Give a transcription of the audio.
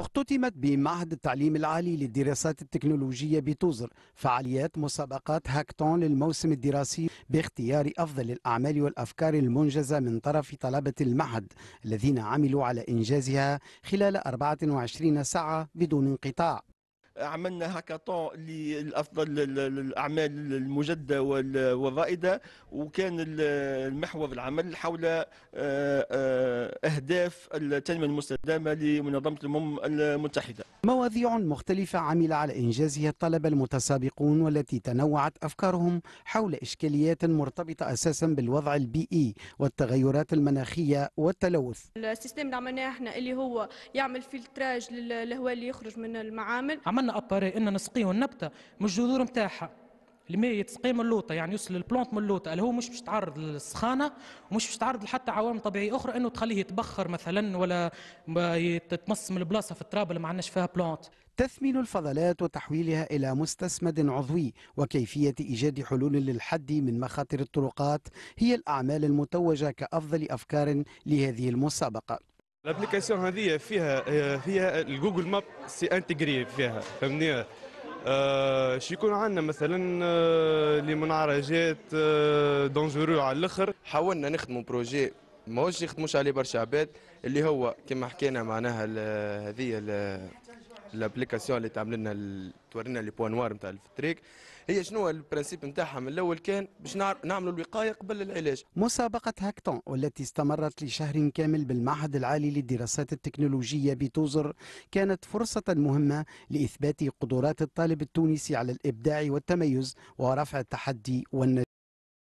اختتمت بمعهد التعليم العالي للدراسات التكنولوجية بتوزر فعاليات مسابقات هاكتون للموسم الدراسي باختيار أفضل الأعمال والأفكار المنجزة من طرف طلبة المعهد الذين عملوا على إنجازها خلال 24 ساعة بدون انقطاع. عملنا هاكاطون لأفضل الأعمال المجدة والرائدة، وكان المحور العمل حول أهداف التنمية المستدامة لمنظمة الأمم المتحدة. مواضيع مختلفة عمل على إنجازها الطلبة المتسابقون والتي تنوعت أفكارهم حول إشكاليات مرتبطة أساسا بالوضع البيئي والتغيرات المناخية والتلوث. السيستم اللي عملناه احنا اللي هو يعمل فلتراج للهواء اللي يخرج من المعامل. عملنا اباري ان نسقيو النبته من الجذور نتاعها، الماء يتسقي من اللوطه، يعني يوصل البلونت من اللوطه اللي هو مش باش تعرض للسخانه ومش باش تعرض لحتى عوامل طبيعيه اخرى انه تخليه يتبخر مثلا ولا يتمص من البلاصه في التراب اللي ما عندناش فيها بلونت. تثمين الفضلات وتحويلها إلى مستسمد عضوي وكيفية إيجاد حلول للحد من مخاطر الطرقات هي الأعمال المتوجة كأفضل أفكار لهذه المسابقة. الابليكاسيون هذه فيها الجوجل ماب سي انتجري فيها، فهمني شي يكون عندنا مثلا اللي منعرجات دونجورو على الاخر. حاولنا نخدموا بروجي ماهوش يخدموش عليه برشا عباد، اللي هو كما حكينا معناها هذه الابليكاسيون اللي تعمل لنا تورينا لي بوان نوار نتاع الفطريق. هي شنو البرانسيب نتاعها من الاول؟ كان باش نعملوا الوقايه قبل العلاج. مسابقه هاكتون والتي استمرت لشهر كامل بالمعهد العالي للدراسات التكنولوجيه بتوزر كانت فرصه مهمه لاثبات قدرات الطالب التونسي على الابداع والتميز ورفع التحدي والنجاح.